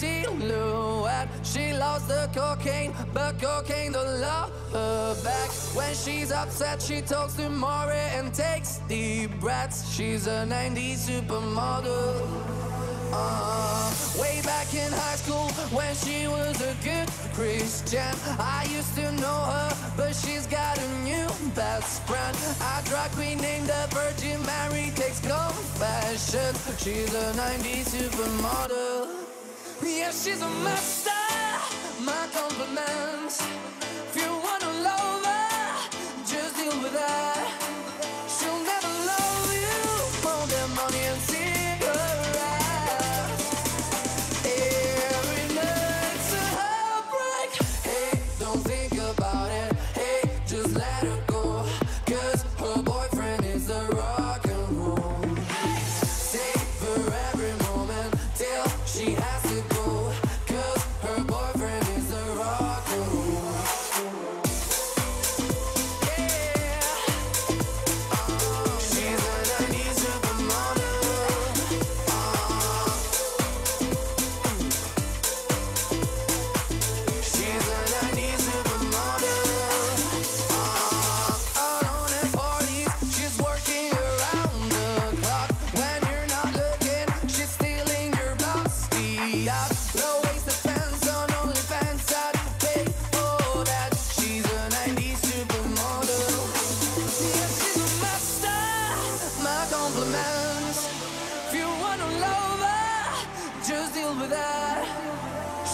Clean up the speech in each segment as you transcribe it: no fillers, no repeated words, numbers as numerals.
silhouette. She loves the cocaine, but cocaine don't love her back. When she's upset, she talks to Maury and takes deep breaths. She's a 90s supermodel. Way back in high school, when she was a good Christian, I used to know her, but she's got a new best friend. A drag queen named the Virgin Mary takes confessions. She's a 90s supermodel. Yeah, she's a master, my compliments. If you want to love her, just deal with her. She'll never love you for the money and cigarettes. Every night's a heartbreak. Hey, don't think about it. Hey, just let her go, cause her boyfriend is the rock and roll. Hey, save for every moment till she has to go. If you wanna love her, just deal with that.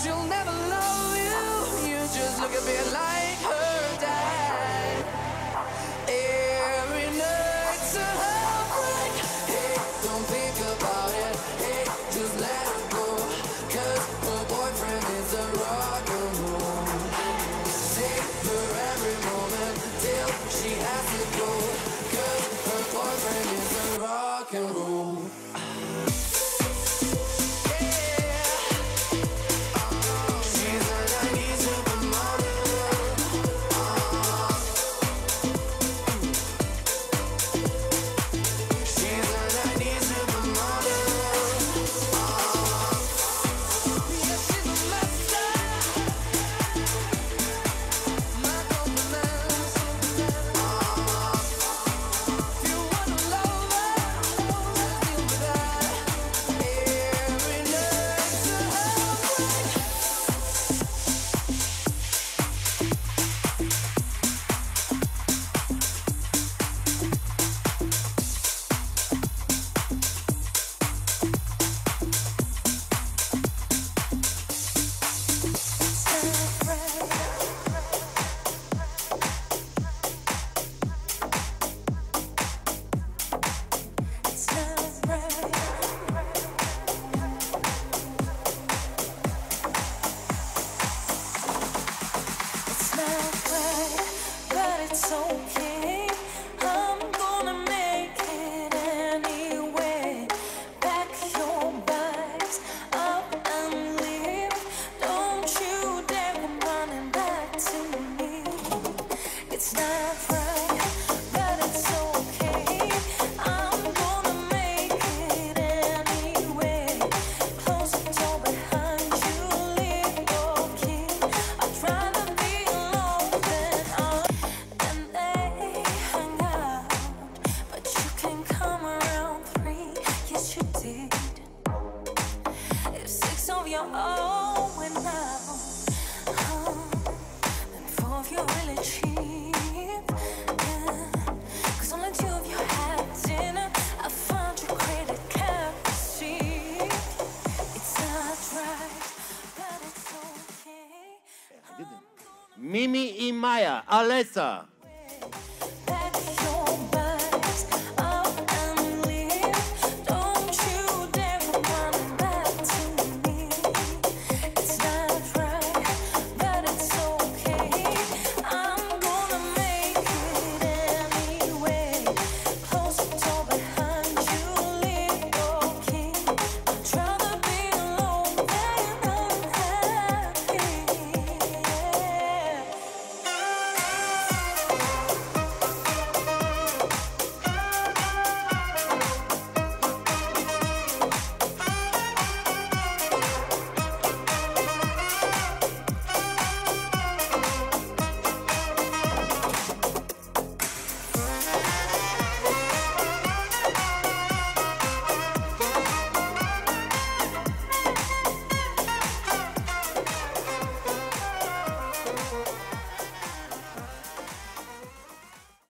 She'll never love you, you just look a bit like her dad. Every night's a heartbreak. Hey, don't think about it. Hey, just let her go, cause her boyfriend is a rock and roll. Save her every moment till she has to go, cause her boyfriend is a rock and roll. Mimi Imaya, Alessa.